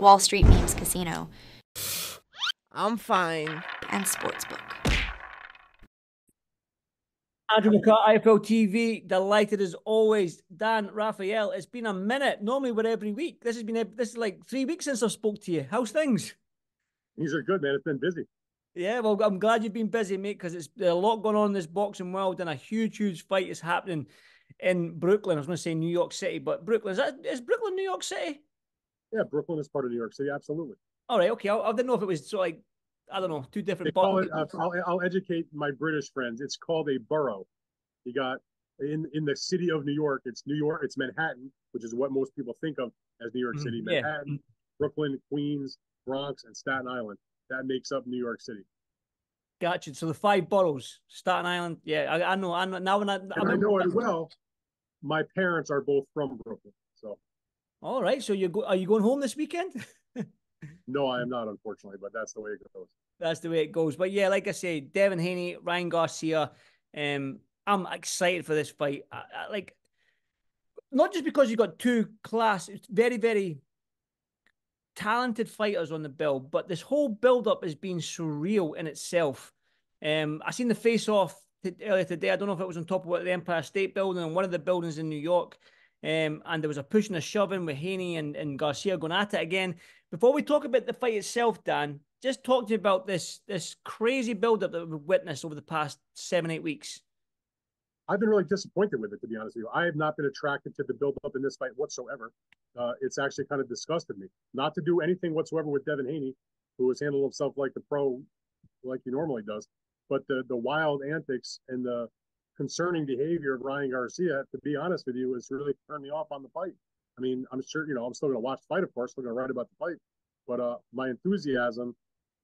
Wall Street Memes Casino. I'm fine. And Sportsbook. Andrew McCart, IFL TV, delighted as always. Dan, Raphael, it's been a minute. Normally we're every week. This has been this is like 3 weeks since I've spoke to you. How's things? These are good, man. It's been busy. Yeah, well, I'm glad you've been busy, mate, because it's a lot going on in this boxing world, and a huge, huge fight is happening in Brooklyn. I was going to say New York City, but Brooklyn, is Brooklyn New York City? Yeah, Brooklyn is part of New York City, absolutely. All right, okay. I didn't know if it was sort of like, I don't know, two different. I'll educate my British friends. It's called a borough. You got in the city of New York. It's New York. It's Manhattan, which is what most people think of as New York City. Manhattan, Brooklyn, Queens, Bronx, and Staten Island. That makes up New York City. Gotcha. So the five boroughs, Staten Island. Yeah, I know. I know now. When I know it well. My parents are both from Brooklyn. So. All right. So are you going home this weekend? No, I am not, unfortunately, but that's the way it goes. That's the way it goes. But yeah, like I say, Devin Haney, Ryan Garcia. I'm excited for this fight. Like, not just because you've got two very, very talented fighters on the bill, but this whole build-up has been surreal in itself. I seen the face-off earlier today. I don't know if it was on top of the Empire State Building and one of the buildings in New York. And there was a push and a shoving with Haney and Garcia going at it again. Before we talk about the fight itself, Dan, just talk to you about this crazy build-up that we've witnessed over the past 7-8 weeks. I've been really disappointed with it, to be honest with you. I have not been attracted to the build-up in this fight whatsoever. It's actually kind of disgusted me. Not to do anything whatsoever with Devin Haney, who has handled himself like the pro, like he normally does, but the wild antics and the concerning behavior of Ryan Garcia, to be honest with you, has really turned me off on the fight. I mean, I'm sure, you know, I'm still going to watch the fight, of course, still going to write about the fight, but my enthusiasm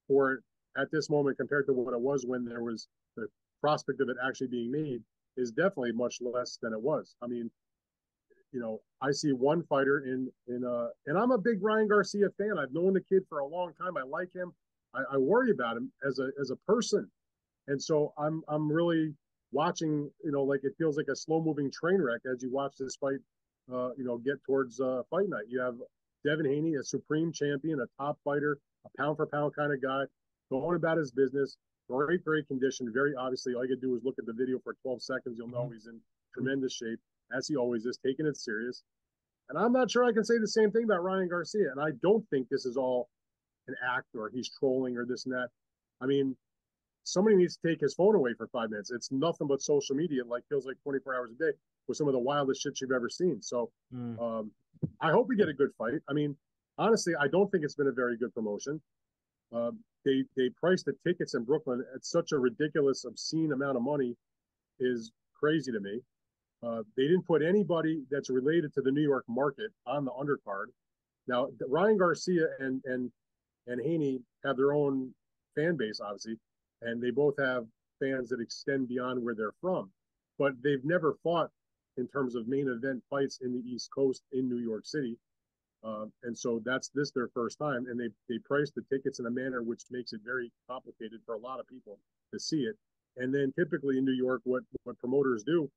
for it at this moment compared to what it was when there was the prospect of it actually being made is definitely much less than it was. I mean, you know, I see one fighter and I'm a big Ryan Garcia fan. I've known the kid for a long time. I like him. I worry about him as a person. And so I'm really watching, you know, like it feels like a slow-moving train wreck as you watch this fight, you know, get towards fight night. You have Devin Haney, a supreme champion, a top fighter, a pound-for-pound kind of guy, going about his business, great, great condition, very obviously. All you can do is look at the video for 12 seconds. You'll know he's in tremendous shape, as he always is, taking it serious. And I'm not sure I can say the same thing about Ryan Garcia, and I don't think this is all an act or he's trolling or this and that. I mean, somebody needs to take his phone away for 5 minutes. It's nothing but social media. Like feels like 24 hours a day with some of the wildest shit you've ever seen. So I hope we get a good fight. I mean, honestly, I don't think it's been a very good promotion. They priced the tickets in Brooklyn at such a ridiculous, obscene amount of money is crazy to me. They didn't put anybody that's related to the New York market on the undercard. Now, Ryan Garcia and Haney have their own fan base, obviously. And they both have fans that extend beyond where they're from. But they've never fought in terms of main event fights in the East Coast in New York City. And so that's their first time. And they priced the tickets in a manner which makes it very complicated for a lot of people to see it. And then typically in New York, what promoters do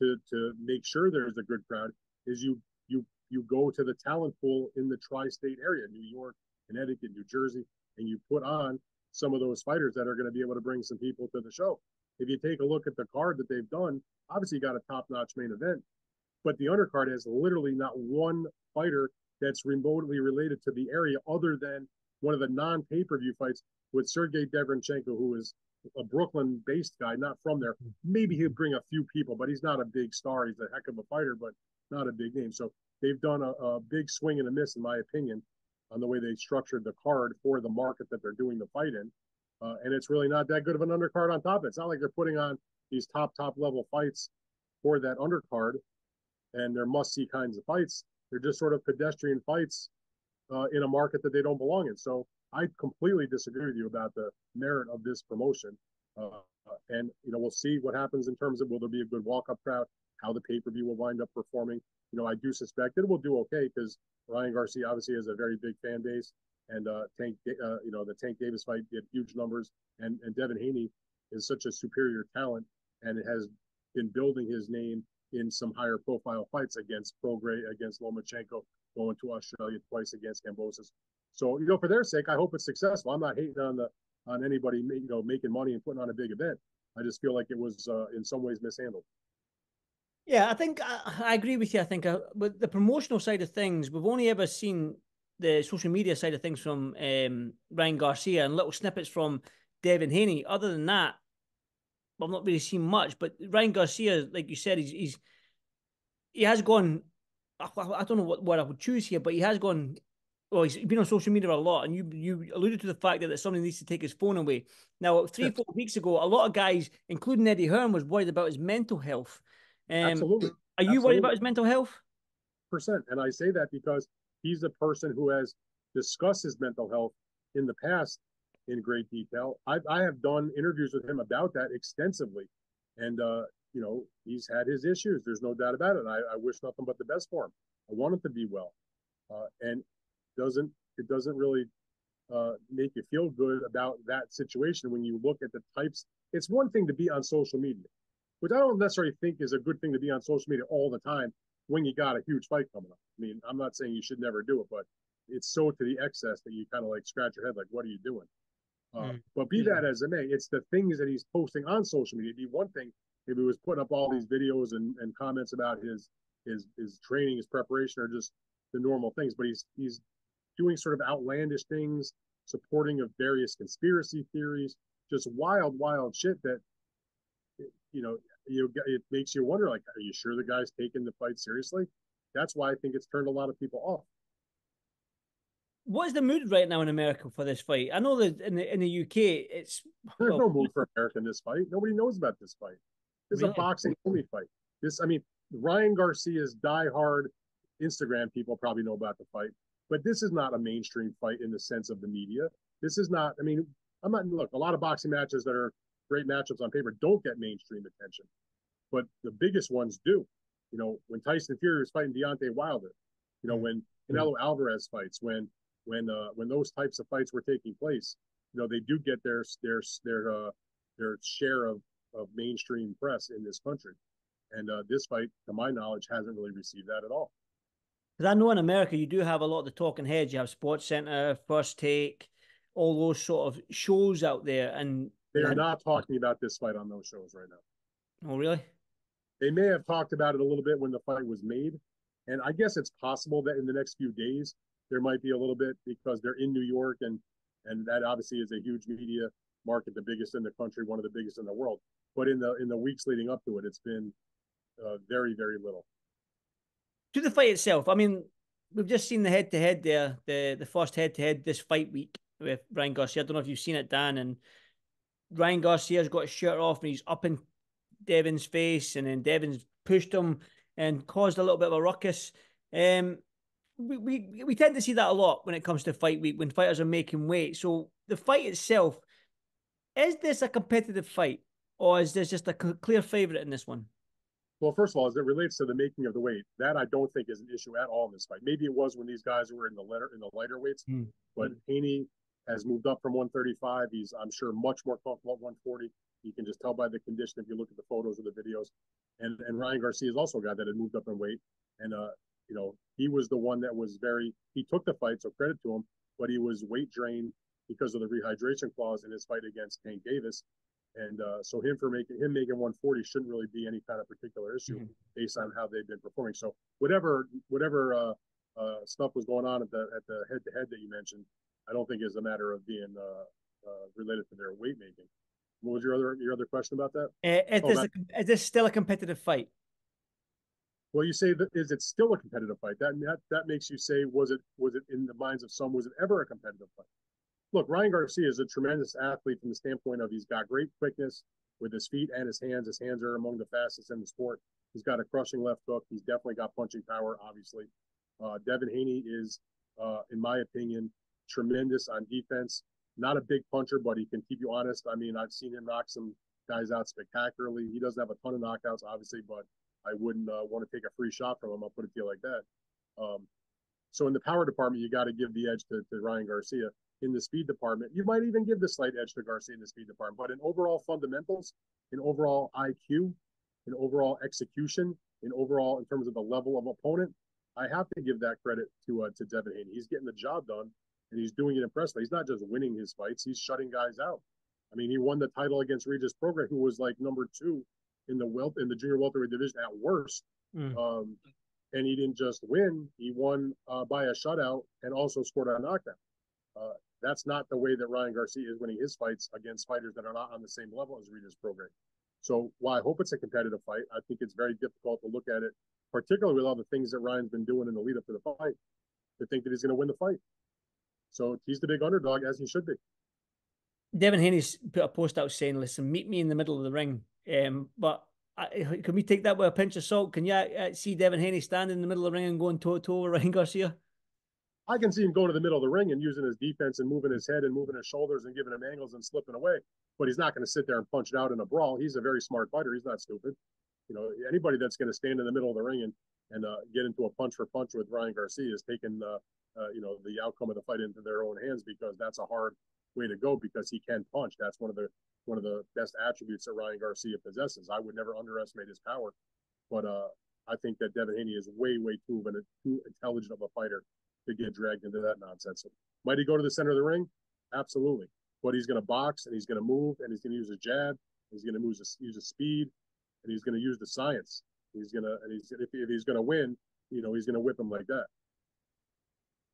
to make sure there's a good crowd is you go to the talent pool in the tri-state area, New York, Connecticut, New Jersey, and you put on some of those fighters that are going to be able to bring some people to the show. If you take a look at the card that they've done, obviously you got a top-notch main event, but the undercard has literally not one fighter that's remotely related to the area other than one of the non-pay-per-view fights with Sergey Deverchenko, who is a Brooklyn-based guy, not from there. Maybe he'll bring a few people, but he's not a big star. He's a heck of a fighter, but not a big name. So they've done a big swing and a miss, in my opinion, on the way they structured the card for the market that they're doing the fight in. And it's really not that good of an undercard on top of it. It's not like they're putting on these top level fights for that undercard and they're must-see kinds of fights. They're just sort of pedestrian fights in a market that they don't belong in. So I completely disagree with you about the merit of this promotion. And, you know, we'll see what happens in terms of will there be a good walk-up crowd, how the pay-per-view will wind up performing. You know, I do suspect that we'll do okay because Ryan Garcia obviously has a very big fan base, and the Tank Davis fight did huge numbers, and Devin Haney is such a superior talent, and it has been building his name in some higher profile fights against Prograis, against Lomachenko, going to Australia twice against Cambosis. So, you know, for their sake, I hope it's successful. I'm not hating on anybody, you know, making money and putting on a big event. I just feel like it was in some ways mishandled. Yeah, I think I agree with you. I think with the promotional side of things, we've only ever seen the social media side of things from Ryan Garcia and little snippets from Devin Haney. Other than that, I've not really seen much. But Ryan Garcia, like you said, he has gone. I don't know what word I would choose here, but he has gone. Well, he's been on social media a lot, and you alluded to the fact that somebody needs to take his phone away. Now, three, 4 weeks ago, a lot of guys, including Eddie Hearn, was worried about his mental health. Absolutely. Are you worried about his mental health? %. And I say that because he's the person who has discussed his mental health in the past in great detail. I have done interviews with him about that extensively. And, you know, he's had his issues. There's no doubt about it. I wish nothing but the best for him. I want him to be well. And it doesn't really make you feel good about that situation when you look at the types. It's one thing to be on social media, which I don't necessarily think is a good thing to be on social media all the time when you got a huge fight coming up. I mean, I'm not saying you should never do it, but it's so to the excess that you kind of like scratch your head like, what are you doing? But be that as it may, it's the things that he's posting on social media. It'd be one thing if he was putting up all these videos and comments about his training, his preparation, or just the normal things, but he's doing sort of outlandish things, supporting of various conspiracy theories, just wild, wild shit that, you know, it makes you wonder, like, are you sure the guy's taking the fight seriously? That's why I think it's turned a lot of people off. What is the mood right now in America for this fight? I know that in the UK, it's... There's no mood for America in this fight. Nobody knows about this fight. This is a boxing-only fight. This, I mean, Ryan Garcia's diehard Instagram people probably know about the fight. But this is not a mainstream fight in the sense of the media. This is not, I mean, I'm not, look, a lot of boxing matches that are great matchups on paper don't get mainstream attention, but the biggest ones do. You know, when Tyson Fury was fighting Deontay Wilder, you know, when Canelo Alvarez fights, when those types of fights were taking place, you know, they do get their share of mainstream press in this country. And this fight, to my knowledge, hasn't really received that at all. Because I know in America, you do have a lot of the talking heads. You have SportsCenter, First Take, all those sort of shows out there. And they are not talking about this fight on those shows right now. Oh, really? They may have talked about it a little bit when the fight was made. And I guess it's possible that in the next few days, there might be a little bit because they're in New York. And that obviously is a huge media market, the biggest in the country, one of the biggest in the world. But in the weeks leading up to it, it's been very, very little. To the fight itself, I mean, we've just seen the head-to-head there, the first head-to-head this fight week with Ryan Garcia. I don't know if you've seen it, Dan, and Ryan Garcia's got his shirt off and he's up in Devin's face, and then Devin's pushed him and caused a little bit of a ruckus. We tend to see that a lot when it comes to fight week, when fighters are making weight. So the fight itself, is this a competitive fight, or is this just a clear favourite in this one? Well, first of all, as it relates to the making of the weight, that I don't think is an issue at all in this fight. Maybe it was when these guys were in the lighter weights, but Haney has moved up from 135. He's, I'm sure, much more comfortable at 140. You can just tell by the condition if you look at the photos or the videos. And Ryan Garcia is also a guy that had moved up in weight. And, you know, he was the one that was he took the fight, so credit to him, but he was weight drained because of the rehydration clause in his fight against Tank Davis. And so him making 140 shouldn't really be any kind of particular issue based on how they've been performing. So whatever stuff was going on at the head-to-head that you mentioned, I don't think is a matter of being related to their weight making. What was your other question about that? Is this still a competitive fight? Well, you say that, is it still a competitive fight? That makes you say, was it in the minds of some, was it ever a competitive fight? Look, Ryan Garcia is a tremendous athlete from the standpoint of he's got great quickness with his feet and his hands. His hands are among the fastest in the sport. He's got a crushing left hook. He's definitely got punching power, obviously. Devin Haney is, in my opinion, tremendous on defense. Not a big puncher, but he can keep you honest. I mean, I've seen him knock some guys out spectacularly. He doesn't have a ton of knockouts, obviously, but I wouldn't want to take a free shot from him. I'll put it to you like that. So in the power department, you got to give the edge to Ryan Garcia. In the speed department, you might even give the slight edge to Garcia in the speed department, but in overall fundamentals, in overall IQ, in overall execution, in overall in terms of the level of opponent, I have to give that credit to Devin Haney. He's getting the job done, and he's doing it impressively. He's not just winning his fights, he's shutting guys out. I mean, he won the title against Regis Prograis, who was like #2 in the junior welterweight division at worst. And he didn't just win; he won by a shutout and also scored a knockdown. That's not the way that Ryan Garcia is winning his fights against fighters that are not on the same level as Regis Prograis. So while I hope it's a competitive fight, I think it's very difficult to look at it, particularly with all the things that Ryan's been doing in the lead up to the fight, to think that he's going to win the fight. So he's the big underdog, as he should be. Devin Haney's put a post out saying, listen, meet me in the middle of the ring. But can we take that with a pinch of salt? Can you see Devin Haney standing in the middle of the ring and going toe-to-toe with Ryan Garcia? I can see him going to the middle of the ring and using his defense and moving his head and moving his shoulders and giving him angles and slipping away. But he's not going to sit there and punch it out in a brawl. He's a very smart fighter. He's not stupid. You know, anybody that's going to stand in the middle of the ring and get into a punch for punch with Ryan Garcia is taking, you know, the outcome of the fight into their own hands, because that's a hard way to go, because he can punch. That's one of the best attributes that Ryan Garcia possesses. I would never underestimate his power, but I think that Devin Haney is way too intelligent of a fighter to get dragged into that nonsense. So, might he go to the center of the ring? Absolutely. But he's going to box, and he's going to move, and he's going to use his jab, he's going to use his speed, and he's going to use the science. If he's going to win, you know, he's going to whip him like that.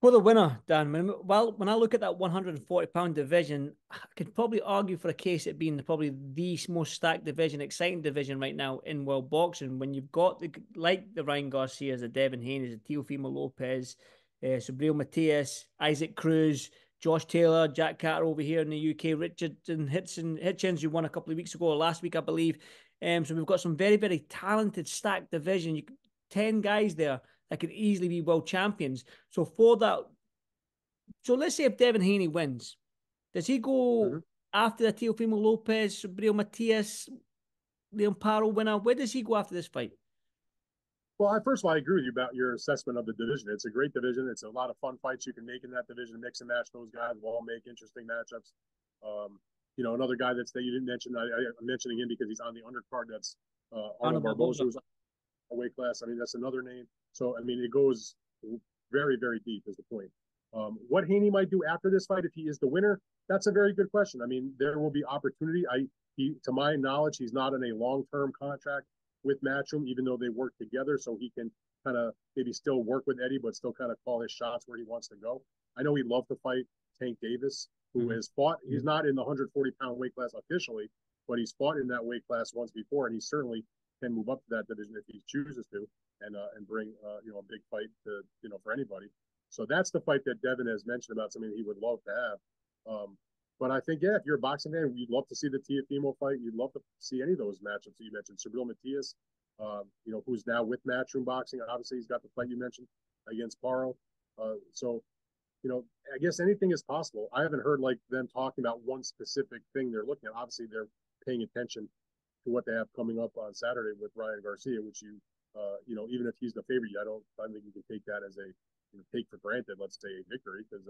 For the winner, Dan, when I look at that 140-pound division, I could probably argue for a case it being probably the most stacked division, exciting division right now in world boxing. When you've got the Ryan Garcias, the Devin Haney's, the Teofimo Lopez, Subriel Matias, Isaac Cruz, Josh Taylor, Jack Carter over here in the UK, Richardson Hitchens, who won a couple of weeks ago, or last week, I believe. So we've got some very, very talented, stacked division. 10 guys there that could easily be world champions. So for that, so let's say if Devin Haney wins, does he go after the Teofimo Lopez, Subriel Matias, the Amparo winner? Where does he go after this fight? Well, first of all, I agree with you about your assessment of the division. It's a great division. It's a lot of fun fights you can make in that division. Mix and match those guys. We'll all make interesting matchups. You know, another guy that you didn't mention, I'm mentioning him because he's on the undercard. That's Arnold Barboza, who's a weight class. I mean, that's another name. So, I mean, it goes very, very deep is the point. What Haney might do after this fight, if he is the winner, that's a very good question. I mean, there will be opportunity. To my knowledge, he's not in a long-term contract with Matchroom, even though they work together, so he can kind of maybe still work with Eddie, but still kind of call his shots where he wants to go. I know he'd love to fight Tank Davis, who has fought. He's not in the 140-pound weight class officially, but he's fought in that weight class once before, and he certainly can move up to that division if he chooses to, and bring you know, a big fight to, you know, for anybody. So that's the fight that Devin has mentioned about something he would love to have. But I think, yeah, if you're a boxing fan, you'd love to see the Teofimo fight. You'd love to see any of those matchups that you mentioned. Subriel Matias, you know, who's now with Matchroom Boxing. Obviously, he's got the fight you mentioned against Paro. So, you know, I guess anything is possible. I haven't heard, like, them talking about one specific thing they're looking at. Obviously, they're paying attention to what they have coming up on Saturday with Ryan Garcia, which you know, even if he's the favorite, I don't think you can take that as a, you know, take for granted, let's say, a victory, because,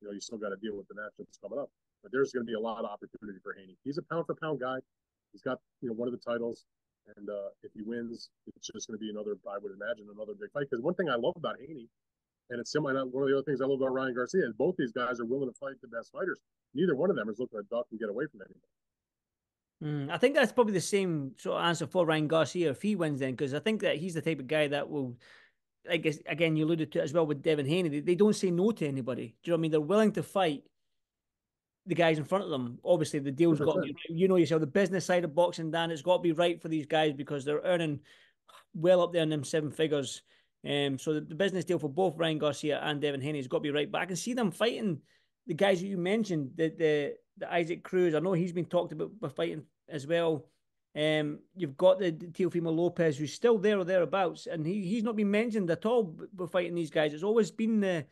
you know, you still got to deal with the matchups coming up. But there's going to be a lot of opportunity for Haney. He's a pound-for-pound guy. He's got, you know, one of the titles. And if he wins, it's just going to be another, I would imagine, another big fight. Because one thing I love about Haney, and it's similar, one of the other things I love about Ryan Garcia, is both these guys are willing to fight the best fighters. Neither one of them is looking to duck and get away from anybody. I think that's probably the same sort of answer for Ryan Garcia if he wins then, because I think that he's the type of guy that will, I guess, again, you alluded to it as well with Devin Haney, they don't say no to anybody. Do you know what I mean? They're willing to fight the guys in front of them. Obviously, the deal's got to be, you know yourself, the business side of boxing, Dan, it's got to be right for these guys because they're earning well up there in them 7 figures. So the business deal for both Ryan Garcia and Devin Haney has got to be right. But I can see them fighting the guys that you mentioned, the Isaac Cruz. I know he's been talked about by fighting as well. You've got the Teofimo Lopez, who's still there or thereabouts, and he's not been mentioned at all by fighting these guys. It's always been the,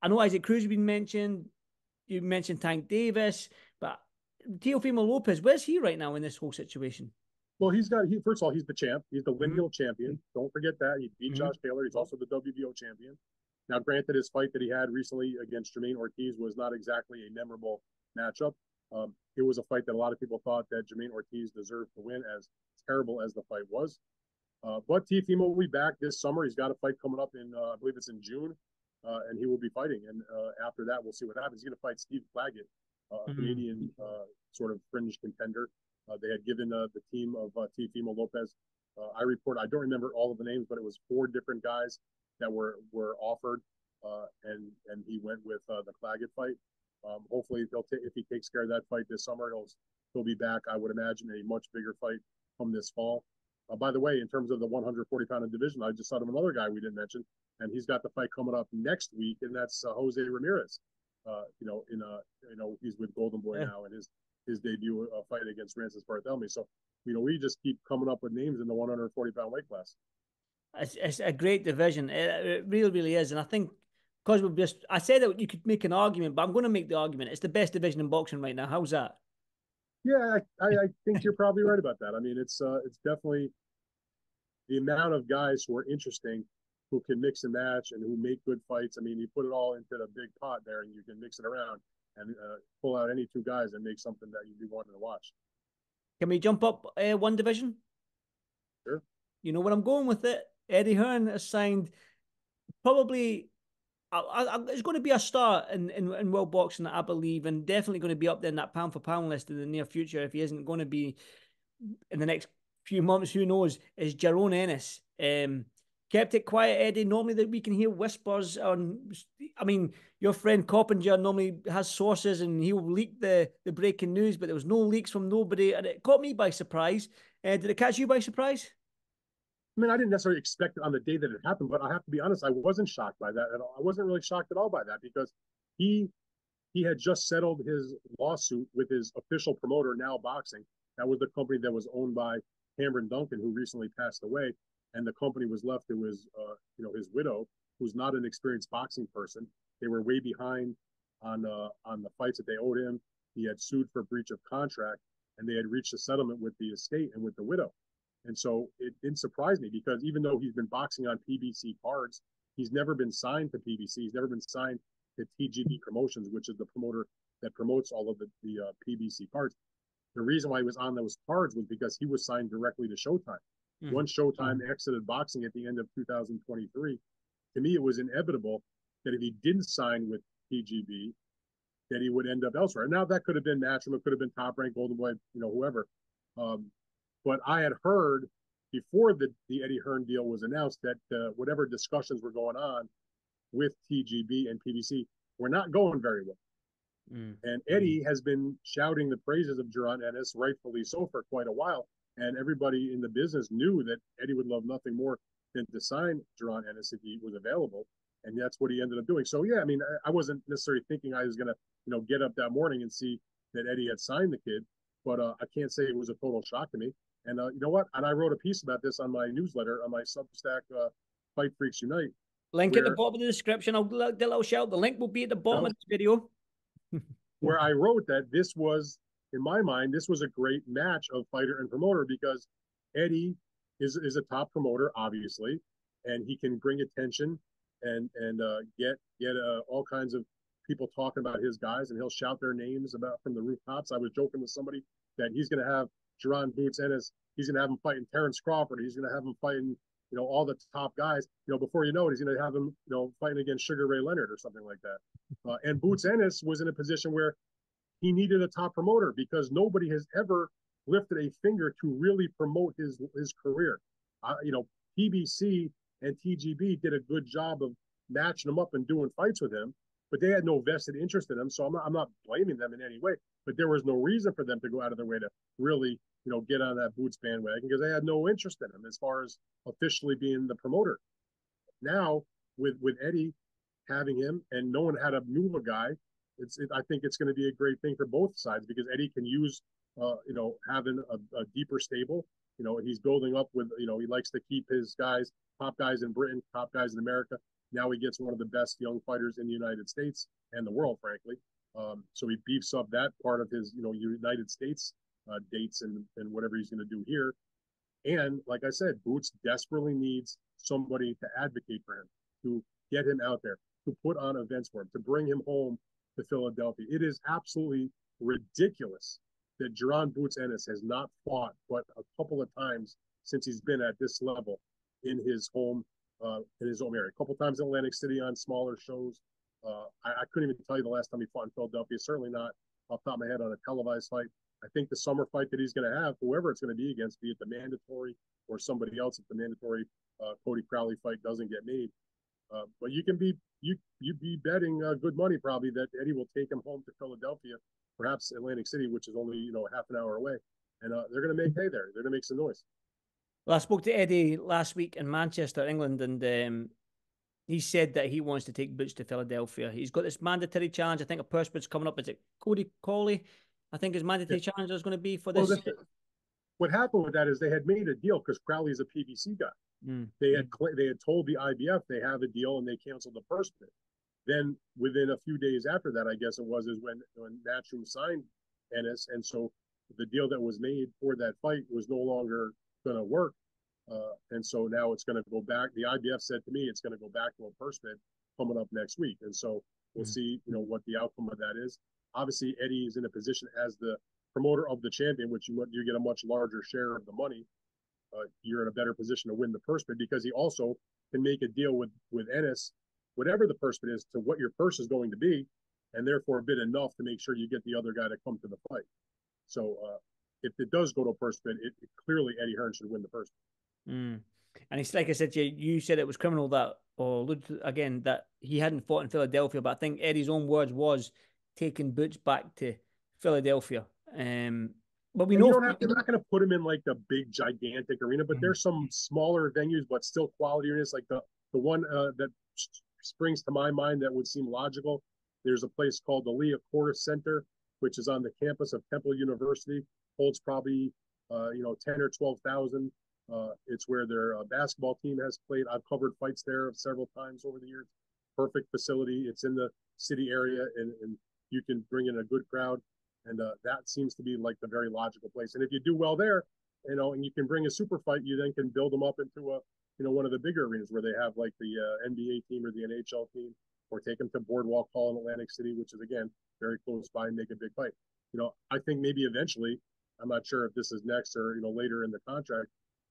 I know Isaac Cruz has been mentioned. You mentioned Tank Davis, but Teofimo Lopez, where's he right now in this whole situation? Well, first of all, he's the champ. He's the lineal champion. Don't forget that. He beat Josh Taylor. He's also the WBO champion. Now, granted, his fight that he had recently against Jermaine Ortiz was not exactly a memorable matchup. It was a fight that a lot of people thought that Jermaine Ortiz deserved to win, as terrible as the fight was. But Teofimo will be back this summer. He's got a fight coming up in, I believe it's in June, and he will be fighting. And after that, we'll see what happens. He's going to fight Steve Claggett, a Canadian sort of fringe contender. They had given the team of Teofimo Lopez. I don't remember all of the names, but it was 4 different guys that were offered, and he went with the Claggett fight. Hopefully, if he takes care of that fight this summer, he'll be back. I would imagine a much bigger fight come this fall. By the way, in terms of the 140-pound division, I just thought of another guy we didn't mention, and he's got the fight coming up next week, and that's Jose Ramirez. He's with Golden Boy now, and his debut fight against Francis Barthelemy. So, we just keep coming up with names in the 140-pound weight class. It's a great division. It really is. And I think because we've just, I said that you could make an argument, but I'm going to make the argument. It's the best division in boxing right now. How's that? Yeah, I think you're probably right about that. I mean, it's definitely the amount of guys who are interesting, who can mix and match, and who make good fights. I mean, you put it all into the big pot there, and you can mix it around and pull out any 2 guys and make something that you'd be wanting to watch. Can we jump up 1 division? Sure. You know where I'm going with it. Eddie Hearn has signed probably. It's going to be a star in world boxing, I believe, and definitely going to be up there in that pound for pound list in the near future. If he isn't going to be in the next few months, who knows? Is Jaron Ennis. Kept it quiet, Eddie. Normally that we can hear whispers on, I mean, your friend Coppinger normally has sources and he'll leak the breaking news, but there was no leaks from nobody, and it caught me by surprise. Did it catch you by surprise? I mean, I didn't necessarily expect it on the day that it happened, but I have to be honest, I wasn't shocked by that at all. I wasn't really shocked at all by that because he had just settled his lawsuit with his official promoter, Now Boxing. That was the company that was owned by Cameron Duncan, who recently passed away, and the company was left to his widow, who's not an experienced boxing person. They were way behind on the fights that they owed him. He had sued for breach of contract, and they had reached a settlement with the estate and with the widow. And so it didn't surprise me because even though he's been boxing on PBC cards, he's never been signed to PBC. He's never been signed to TGB Promotions, which is the promoter that promotes all of the PBC cards. The reason why he was on those cards was because he was signed directly to Showtime. Once Showtime exited boxing at the end of 2023, to me it was inevitable that if he didn't sign with TGB, that he would end up elsewhere. Now that could have been Matchroom, it could have been Top Rank, Golden Boy, whoever. But I had heard before the Eddie Hearn deal was announced that whatever discussions were going on with TGB and PBC were not going very well. And Eddie has been shouting the praises of Jaron Ennis, rightfully so, for quite a while. And everybody in the business knew that Eddie would love nothing more than to sign Jaron Ennis if he was available. And that's what he ended up doing. So, yeah, I mean, I wasn't necessarily thinking I was going to, get up that morning and see that Eddie had signed the kid. But I can't say it was a total shock to me. And you know what? And I wrote a piece about this on my newsletter, on my Substack, Fight Freaks Unite. Link at the bottom of the description. I'll do a little shout. The link will be at the bottom of the video. Where I wrote that this was, in my mind, this was a great match of fighter and promoter because Eddie is a top promoter, obviously, and he can bring attention and get all kinds of people talking about his guys, and he'll shout their names about from the rooftops. I was joking with somebody that he's going to have Jaron Boots Ennis. He's going to have him fighting Terrence Crawford. He's going to have him fighting, all the top guys. Before you know it, he's going to have him, fighting against Sugar Ray Leonard or something like that. And Boots Ennis was in a position where he needed a top promoter because nobody has ever lifted a finger to really promote his career. PBC and TGB did a good job of matching him up and doing fights with him, but they had no vested interest in him. So I'm not blaming them in any way, but there was no reason for them to go out of their way to really, get on that Boots bandwagon because they had no interest in him as far as officially being the promoter. Now with Eddie having him and no one had a new guy, I think it's going to be a great thing for both sides because Eddie can use, having a deeper stable. He's building up with, he likes to keep his guys, top guys in Britain, top guys in America. Now he gets one of the best young fighters in the United States and the world, frankly. So he beefs up that part of his, United States dates and whatever he's going to do here. And like I said, Boots desperately needs somebody to advocate for him, to get him out there, to put on events for him, to bring him home to Philadelphia. It is absolutely ridiculous that Jaron Boots Ennis has not fought but a couple of times since he's been at this level in his home in his home area. A couple times in Atlantic City on smaller shows. I couldn't even tell you the last time he fought in Philadelphia. Certainly not off the top of my head on a televised fight. I think the summer fight that he's going to have, whoever it's going to be against, be it the mandatory or somebody else, if the mandatory Cody Crowley fight doesn't get made. But you can be you'd be betting good money probably that Eddie will take him home to Philadelphia, perhaps Atlantic City, which is only half an hour away, and they're going to make hay there. They're going to make some noise. Well, I spoke to Eddie last week in Manchester, England, and he said that he wants to take Boots to Philadelphia. He's got this mandatory challenge. I think a purse bid's coming up. Is it Cody Crowley? I think his mandatory challenge is going to be for this. Well, what happened with that is they had made a deal because Crowley's a PBC guy. Mm. They had told the IBF they have a deal, and they canceled the purse bid. Then within a few days after that, I guess it was, is when Matchroom signed Ennis, and so the deal that was made for that fight was no longer going to work, and so now it's going to go back. The IBF said to me it's going to go back to a purse bid coming up next week, and so we'll see, what the outcome of that is. Obviously, Eddie is in a position as the promoter of the champion, which you get a much larger share of the money. You're in a better position to win the purse bid because he also can make a deal with Ennis, whatever the purse bid is, to what your purse is going to be, and therefore bid enough to make sure you get the other guy to come to the fight. So, if it does go to a purse bid, it clearly Eddie Hearn should win the purse bid. Mm. And it's like I said, you said it was criminal that, or again, that he hadn't fought in Philadelphia, but I think Eddie's own words was taking Boots back to Philadelphia. But we know they're not going to put him in like the big gigantic arena, but there's some smaller venues, but still quality arenas. Like the one that springs to my mind that would seem logical. There's a place called the Leah Corus Center, which is on the campus of Temple University. Holds probably 10,000 or 12,000. It's where their basketball team has played. I've covered fights there several times over the years. Perfect facility. It's in the city area, and you can bring in a good crowd. And that seems to be like the very logical place. And if you do well there, and you can bring a super fight, you then can build them up into a, one of the bigger arenas where they have like the NBA team or the NHL team, or take them to Boardwalk Hall in Atlantic City, which is, again, very close by, and make a big fight. I think maybe eventually, I'm not sure if this is next or, later in the contract,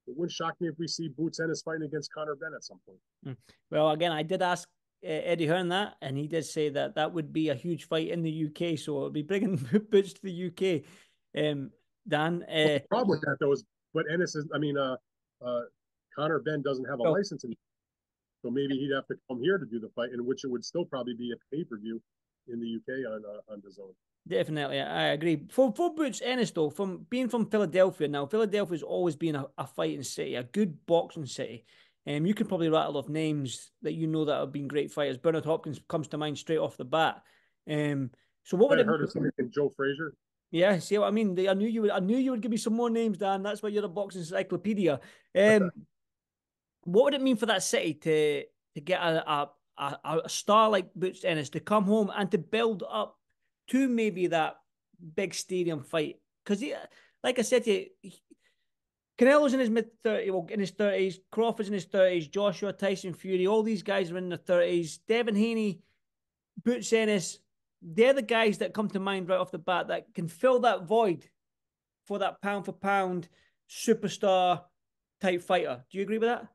it wouldn't shock me if we see Boots Ennis fighting against Conor Benn at some point. Mm. Well, again, I did ask Eddie Hearn that, and he did say that that would be a huge fight in the UK, so it'll be bringing Boots to the UK. Dan, well, the problem with that though is, but Ennis is, Conor Benn doesn't have a license, so maybe he'd have to come here to do the fight, in which it would still probably be a pay-per-view in the UK on DAZN. Definitely, I agree. For Boots Ennis though, from being from Philadelphia, now Philadelphia's always been a fighting city, a good boxing city. You could probably rattle off names that that have been great fighters. Bernard Hopkins comes to mind straight off the bat. So what would I heard of somebody named Joe Frazier? Yeah, see what I mean. I knew you would. I knew you would give me some more names, Dan. That's why you're a boxing encyclopedia. What would it mean for that city to get a star like Boots Ennis to come home and to build up to maybe that big stadium fight? Because like I said to you, Canelo's in his mid-30s, well, in his 30s. Crawford's in his 30s. Joshua, Tyson Fury, all these guys are in their 30s. Devin Haney, Boots Ennis, they're the guys that come to mind right off the bat that can fill that void for that pound-for-pound superstar-type fighter. Do you agree with that?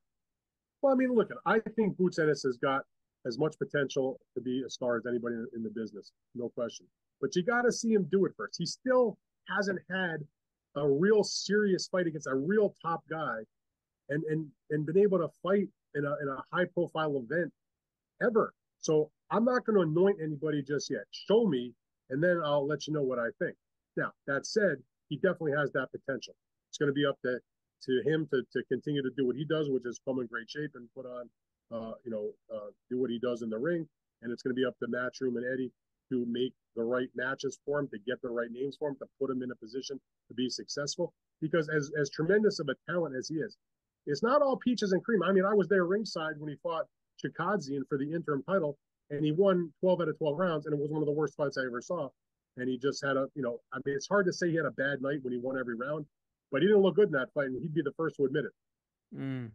Well, I mean, look, I think Boots Ennis has got as much potential to be a star as anybody in the business, no question. But you got to see him do it first. He still hasn't had a real serious fight against a real top guy, and been able to fight in a high profile event ever. So I'm not going to anoint anybody just yet. Show me, and then I'll let you know what I think. Now that said, he definitely has that potential. It's going to be up to him to continue to do what he does, which is come in great shape and put on, do what he does in the ring. And it's going to be up to Matchroom and Eddie to make the right matches for him, to get the right names for him, to put him in a position to be successful. Because as tremendous of a talent as he is, it's not all peaches and cream. I mean, I was there ringside when he fought Chikadzian for the interim title, and he won 12 out of 12 rounds, and it was one of the worst fights I ever saw. And he just had it's hard to say he had a bad night when he won every round, but he didn't look good in that fight, and he'd be the first to admit it. Mm.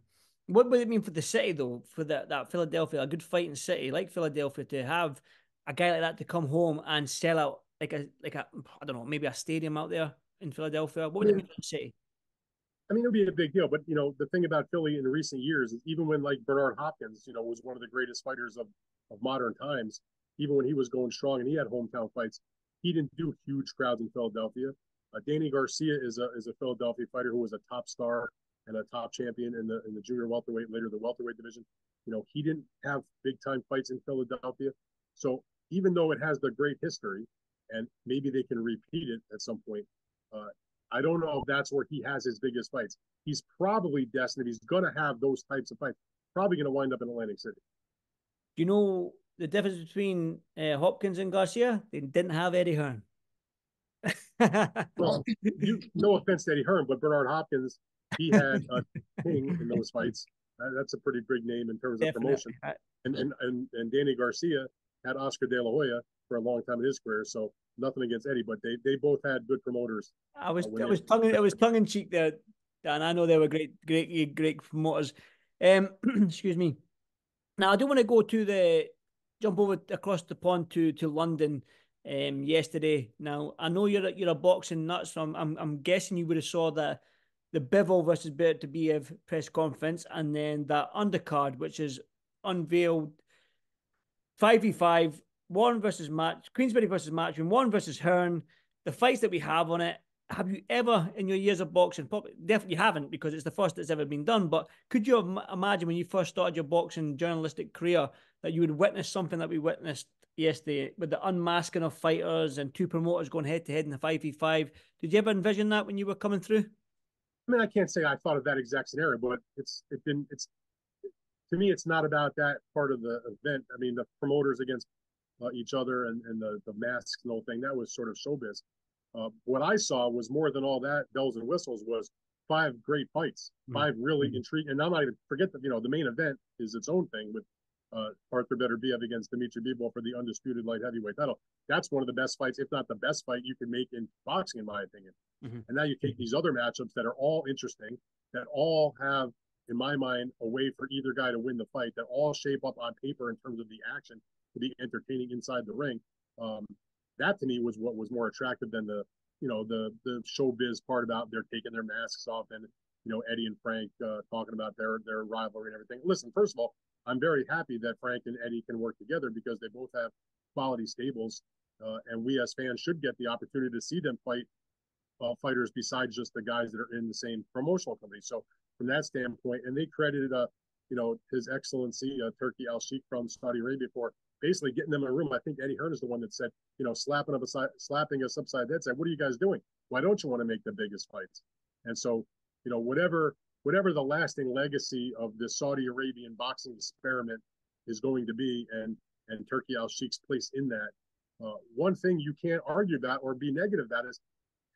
What would it mean for the city, though, for that Philadelphia, a good fighting city like Philadelphia, to have a guy like that to come home and sell out like a I don't know, maybe a stadium out there in Philadelphia? What would it mean to the city? I mean, it would be a big deal. But, you know, the thing about Philly in recent years is even when, like, Bernard Hopkins, you know, was one of the greatest fighters of modern times, even when he was going strong and he had hometown fights, he didn't do huge crowds in Philadelphia. Danny Garcia is a Philadelphia fighter who was a top star and a top champion in the junior welterweight, later the welterweight division. You know, he didn't have big-time fights in Philadelphia. So even though it has the great history, and maybe they can repeat it at some point, I don't know if that's where he has his biggest fights. He's probably destined, he's going to have those types of fights, probably going to wind up in Atlantic City. Do you know the difference between Hopkins and Garcia? They didn't have Eddie Hearn. Well, no offense to Eddie Hearn, but Bernard Hopkins, he had King in those fights. That's a pretty big name in terms of promotion. And Danny Garcia had Oscar De La Hoya for a long time in his career, so nothing against Eddie, but they both had good promoters. I was tongue in cheek there, Dan. I know they were great promoters. Excuse me. Now I do want to go to the jump over across the pond to London yesterday. Now I know you're a boxing nut, so I'm guessing you would have saw that the Bivol versus Beterbiev press conference, and then that undercard, which is unveiled 5v5, Warren versus Queensberry versus Matchroom, Warren versus Hearn, the fights that we have on it. Have you ever, in your years of boxing, definitely haven't, because it's the first that's ever been done, but could you imagine when you first started your boxing journalistic career that you would witness something that we witnessed yesterday with the unmasking of fighters and two promoters going head-to-head in the 5v5? Did you ever envision that when you were coming through? I mean, I can't say I thought of that exact scenario, but to me, it's not about that part of the event. I mean, the promoters against each other and the masks and the whole thing, that was sort of showbiz. What I saw was more than all that bells and whistles was five great fights, five really intriguing. And I'm not even forget that, you know, the main event is its own thing with Arthur Beterbiev against Dimitri Bivol for the undisputed light heavyweight title. That's one of the best fights, if not the best fight you can make in boxing, in my opinion. And now you take these other matchups that are all interesting, that all have, in my mind, a way for either guy to win the fight, that all shape up on paper in terms of the action to be entertaining inside the ring. That to me was what was more attractive than the showbiz part about they're taking their masks off and, you know, Eddie and Frank talking about their rivalry and everything. Listen, first of all, I'm very happy that Frank and Eddie can work together because they both have quality stables, and we as fans should get the opportunity to see them fight fighters besides just the guys that are in the same promotional company. So from that standpoint, and they credited, you know, His Excellency Turki Al-Sheikh from Saudi Arabia for basically getting them in a room. I think Eddie Hearn is the one that said, you know, slapping us upside the head, said, "What are you guys doing? Why don't you want to make the biggest fights?" And so, you know, whatever the lasting legacy of the Saudi Arabian boxing experiment is going to be, and Turki Al-Sheikh's place in that, one thing you can't argue about or be negative about is,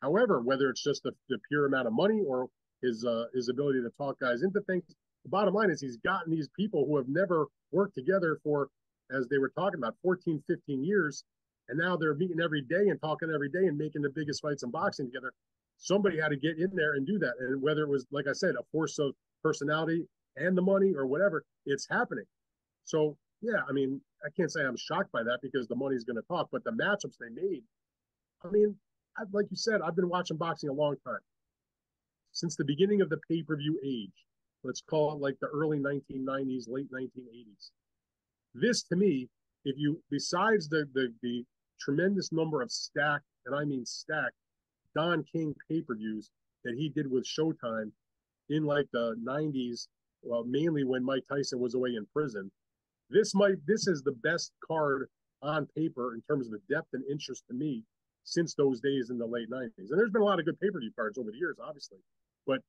however, whether it's just the pure amount of money or his ability to talk guys into things, the bottom line is he's gotten these people who have never worked together for, as they were talking about, 14, 15 years, and now they're meeting every day and talking every day and making the biggest fights in boxing together. Somebody had to get in there and do that. And whether it was, like I said, a force of personality and the money or whatever, it's happening. So, yeah, I mean, I can't say I'm shocked by that because the money's going to talk, but the matchups they made, I mean, like you said, I've been watching boxing a long time. Since the beginning of the pay-per-view age, let's call it like the early 1990s, late 1980s. This, to me, if you, besides the tremendous number of stacked, and I mean stacked, Don King pay-per-views that he did with Showtime in like the 90s, well, mainly when Mike Tyson was away in prison, this is the best card on paper in terms of the depth and interest to me since those days in the late 90s. And there's been a lot of good pay-per-view cards over the years, obviously, but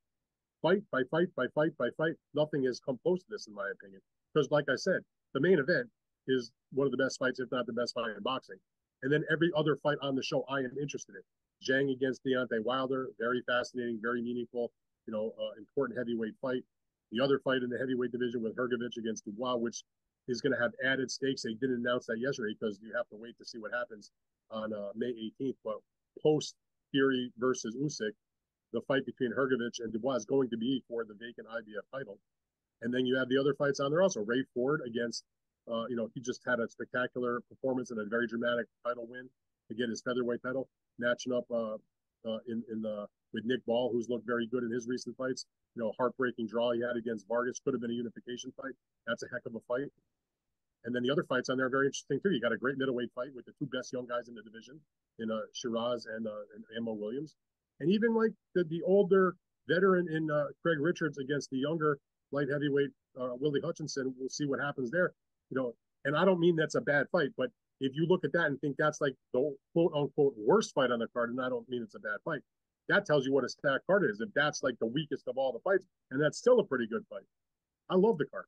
fight by fight by fight by fight, nothing has come close to this, in my opinion. Because like I said, the main event is one of the best fights, if not the best fight in boxing. And then every other fight on the show I am interested in. Zhang against Deontay Wilder, very fascinating, very meaningful, you know, important heavyweight fight. The other fight in the heavyweight division with Hergovich against Dubois, which is going to have added stakes. They didn't announce that yesterday because you have to wait to see what happens on May 18th. But post Fury versus Usyk, the fight between Hergovich and Dubois is going to be for the vacant IBF title. And then you have the other fights on there also. Ray Ford against, you know, he just had a spectacular performance and a very dramatic title win to get his featherweight title, matching up in the with Nick Ball, who's looked very good in his recent fights. You know, heartbreaking draw he had against Vargas. Could have been a unification fight. That's a heck of a fight. And then the other fights on there are very interesting, too. You got a great middleweight fight with the two best young guys in the division, in Shiraz and Ammo Williams. And even, like, the older veteran in Craig Richards against the younger light heavyweight Willie Hutchinson. We'll see what happens there. You know, and I don't mean that's a bad fight, but if you look at that and think that's like the quote-unquote worst fight on the card, and I don't mean it's a bad fight, that tells you what a stacked card is. If that's like the weakest of all the fights, and that's still a pretty good fight. I love the card.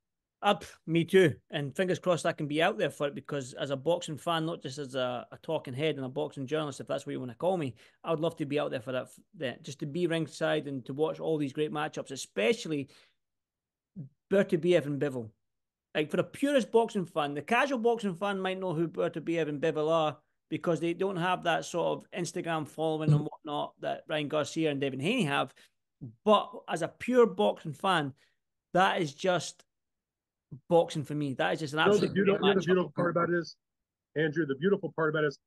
Me too. And fingers crossed I can be out there for it, because as a boxing fan, not just as a talking head and a boxing journalist, if that's what you want to call me, I would love to be out there for that, just to be ringside and to watch all these great matchups, especially Beterbiev and Bivol. Like, for the purest boxing fan, the casual boxing fan might know who Beterbiev and Bivol are because they don't have that sort of Instagram following and whatnot that Ryan Garcia and Devin Haney have. But as a pure boxing fan, that is just boxing for me. That is just an absolute the beautiful part about it is, Andrew, the beautiful part about it is,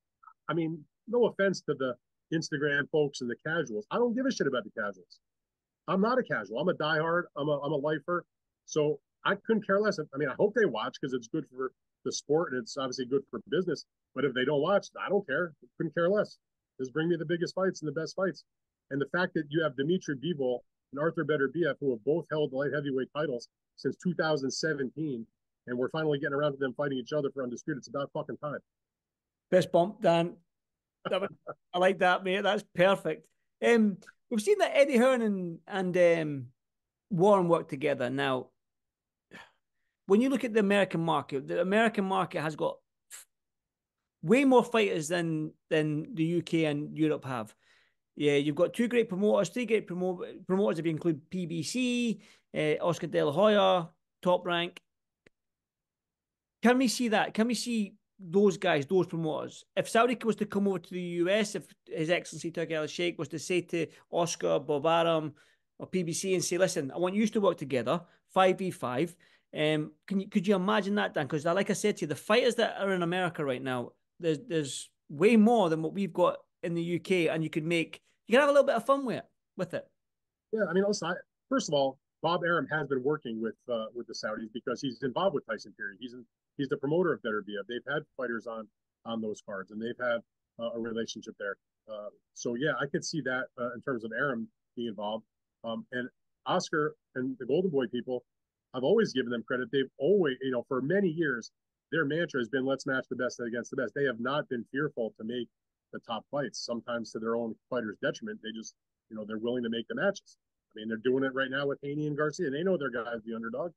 I mean, no offense to the Instagram folks and the casuals. I don't give a shit about the casuals. I'm not a casual. I'm a diehard. I'm a lifer. So I couldn't care less. I mean, I hope they watch because it's good for the sport and it's obviously good for business. But if they don't watch, I don't care. I couldn't care less. Just bring me the biggest fights and the best fights. And the fact that you have Dmitry Bivol and Arthur Beterbiev, who have both held light heavyweight titles since 2017, and we're finally getting around to them fighting each other for undisputed. It's about fucking time. Fist bump, Dan. That was, I like that, mate. That's perfect. We've seen that Eddie Hearn and Warren work together. Now, when you look at the American market has got way more fighters than the UK and Europe have. Yeah, you've got two great promoters, three great promoters if you include PBC, Oscar De La Hoya, Top Rank. Can we see that? Can we see those guys, those promoters? If Saudi was to come over to the US, if His Excellency Turki Al-Sheikh was to say to Oscar, Bob Arum, or PBC and say, listen, I want you to work together, 5v5. Could you imagine that, Dan? Because like I said to you, the fighters that are in America right now, there's way more than what we've got in the UK, and you can have a little bit of fun with it. Yeah, I mean, also, first of all, Bob Arum has been working with the Saudis because he's involved with Tyson Fury. He's the promoter of Beterbiev. They've had fighters on those cards, and they've had a relationship there. So yeah, I could see that in terms of Arum being involved. And Oscar and the Golden Boy people, I've always given them credit. They've always, you know, for many years, their mantra has been let's match the best against the best. They have not been fearful to make the top fights, sometimes to their own fighters' detriment. They just, you know, they're willing to make the matches. I mean, they're doing it right now with Haney and Garcia. They know their guy's the underdog,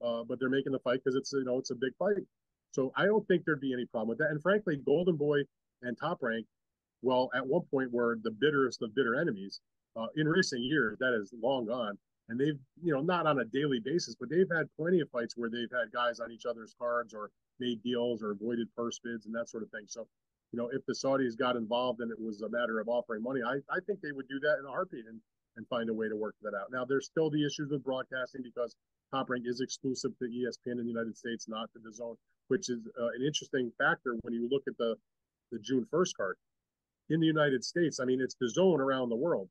but they're making the fight because it's, you know, it's a big fight. So I don't think there'd be any problem with that. And frankly, Golden Boy and Top Rank, well, at one point were the bitterest of bitter enemies. In recent years, that is long gone. And they've, you know, not on a daily basis, but they've had plenty of fights where they've had guys on each other's cards or made deals or avoided purse bids and that sort of thing. So, you know, if the Saudis got involved and it was a matter of offering money, I think they would do that in a heartbeat and find a way to work that out. Now, there's still the issues with broadcasting because Top Rank is exclusive to ESPN in the United States, not to DAZN, which is an interesting factor when you look at the June 1st card. In the United States, I mean, it's DAZN around the world.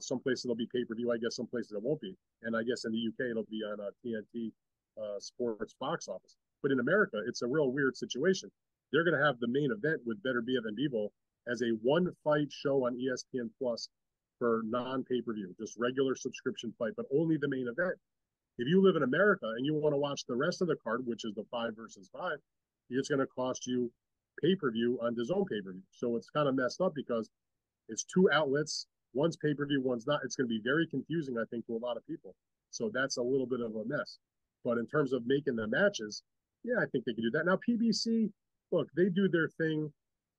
Some places it'll be pay-per-view, I guess. Some places it won't be. And I guess in the UK, it'll be on TNT Sports box office. But in America, it's a real weird situation. They're going to have the main event with Beterbiev and Bivol as a one-fight show on ESPN Plus for non-pay-per-view, just regular subscription fight, but only the main event. If you live in America and you want to watch the rest of the card, which is the 5 versus 5, it's going to cost you pay-per-view on DAZN pay-per-view. So it's kind of messed up because it's two outlets. One's pay-per-view, one's not. It's going to be very confusing, I think, to a lot of people. So that's a little bit of a mess. But in terms of making the matches, yeah, I think they can do that. Now, PBC, look, they do their thing.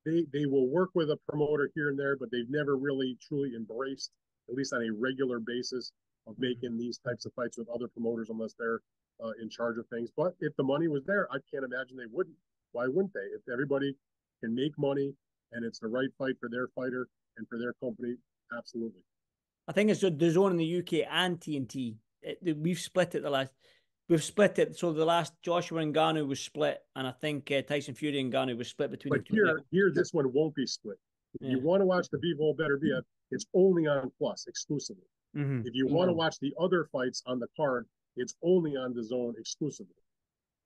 They will work with a promoter here and there, but they've never really truly embraced, at least on a regular basis, of making these types of fights with other promoters unless they're in charge of things. But if the money was there, I can't imagine they wouldn't. Why wouldn't they? If everybody can make money and it's the right fight for their fighter and for their company, absolutely. I think it's DAZN in the UK and TNT. We've split it the last. We've split it. So the last Joshua and Ngannou was split, and I think Tyson Fury and Ngannou was split between. But the two here, this one won't be split. If you want to watch the Bivol Beterbiev, It's only on Plus exclusively. Mm-hmm. If you want to watch the other fights on the card, it's only on DAZN exclusively.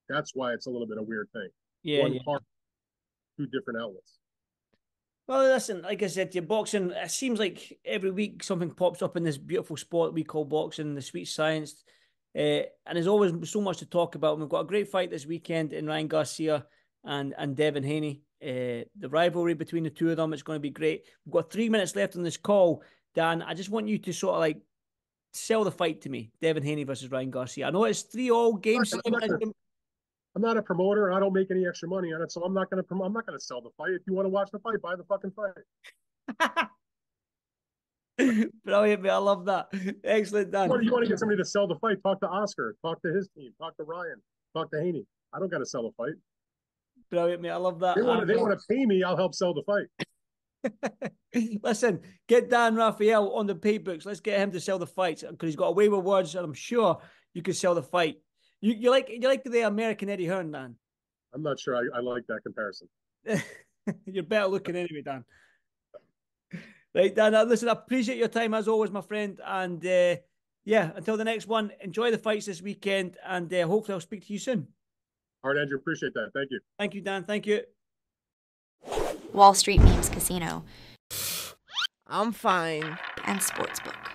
That's why it's a little bit of a weird thing. Yeah, One card, two different outlets. Well, listen, like I said to you, boxing, it seems like every week something pops up in this beautiful sport we call boxing, the sweet science. And there's always so much to talk about. And we've got a great fight this weekend in Ryan Garcia and Devin Haney. The rivalry between the two of them, it's going to be great. We've got 3 minutes left on this call. Dan, I just want you to sort of like sell the fight to me. Devin Haney versus Ryan Garcia. I know it's 3-all games. I'm not a promoter. I don't make any extra money on it, so I'm not going to promote. I'm not going to sell the fight. If you want to watch the fight, buy the fucking fight. Brilliant, man. I love that. Excellent, Dan. Or do you want to get somebody to sell the fight? Talk to Oscar. Talk to his team. Talk to Ryan. Talk to Haney. I don't got to sell the fight. Brilliant, mate. I love that. They want to pay me. I'll help sell the fight. Listen, get Dan Raphael on the pay books. Let's get him to sell the fights because he's got a way with words, and I'm sure you can sell the fight. You like the American Eddie Hearn, Dan? I'm not sure I like that comparison. You're better looking anyway, Dan. Right, Dan, listen, I appreciate your time as always, my friend. And yeah, until the next one, enjoy the fights this weekend. And hopefully I'll speak to you soon. All right, Andrew, appreciate that. Thank you. Thank you, Dan. Thank you. Wall Street Memes Casino. I'm fine. And Sportsbook.